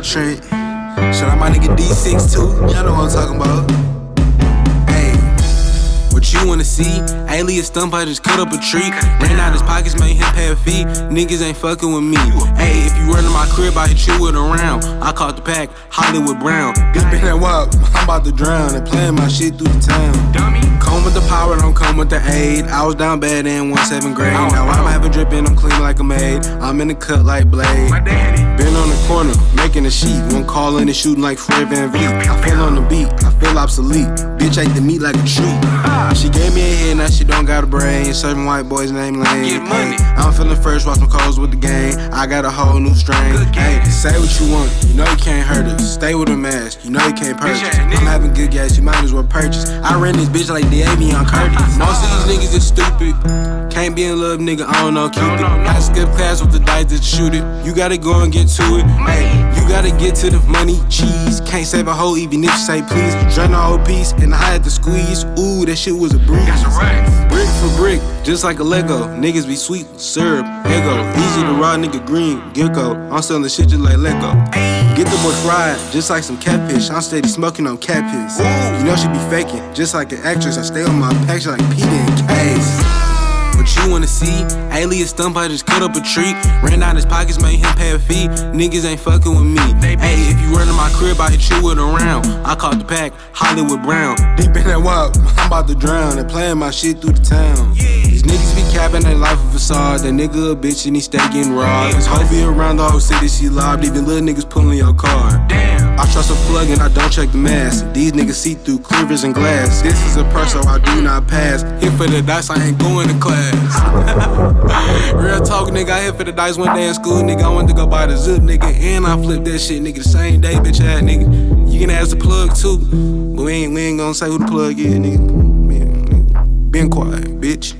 out Trent. Shout out my nigga D6 too. Y'all know what I'm talking about. Hey, what you wanna see? Alias stump, I just cut up a tree. Ran out his pockets, made him pay a fee. Niggas ain't fucking with me. Hey, if you run to my crib, I hit you with a round. I caught the pack, Hollywood Brown. Deep in that wop, I'm about to drown. And playing my shit through the town. Dummy. Come with the power, don't come with the aid. I was down bad in 17th grade. Now I'm having drippin', I'm clean like a maid. I'm in the cut like Blade. My daddy. Been on the corner, making a sheet. One callin' and shooting like Fred Van V. I feel on the beat, I feel obsolete. Bitch ate the meat like a treat. She gave me a head, now she don't got a brain. Certain white boys named Lane. Get money. I'm feeling fresh, watch my calls with the game. I got a whole new strain. Hey, say what you want, you know you can't hurt us. Stay with a mask, you know you can't purchase. I'm having good gas, you might as well purchase. I ran this bitch like the Avion Curtis. Most of these niggas is stupid. Can't be in love, nigga, I don't know Cupid. I skip class with the dice that shoot it. You gotta go and get to it. Hey, you gotta get to the money, cheese. Can't save a hoe even if you say please. Drain the whole piece and I had to squeeze. Ooh, that shit was a breeze. Brick for brick, just like a Lego. Niggas be sweet, syrup, ego. Easy to ride, nigga, green, gecko. I'm selling shit just like Lego. Get the boy fried, just like some catfish. I'm steady smoking on cat piss. You know she be faking, just like an actress. I stay on my package like P D and Case. What you wanna see? Alias stump, I just cut up a tree. Ran out his pockets, made him pay a fee. Niggas ain't fucking with me. Hey, if you run to my crib, I hit you with a round. I caught the pack, Hollywood Brown. Deep in that wop, I'm about to drown. And playing my shit through the town. These niggas be capping their life a facade. That nigga a bitch and he stay getting robbed. This hoe be around the whole city, she lobbed. Even little niggas pulling your car. Damn. I trust a plug and I don't check the mask. These niggas see through cleavers and glass. This is a purse, so I do not pass. Hit for the dice, I ain't going to class. Real talk, nigga, I hit for the dice one day in school, nigga. I went to go buy the zip, nigga, and I flipped that shit, nigga, the same day, bitch ass, nigga. You can ask the plug too, but we ain't gonna say who the plug is, nigga. Man, been quiet, bitch.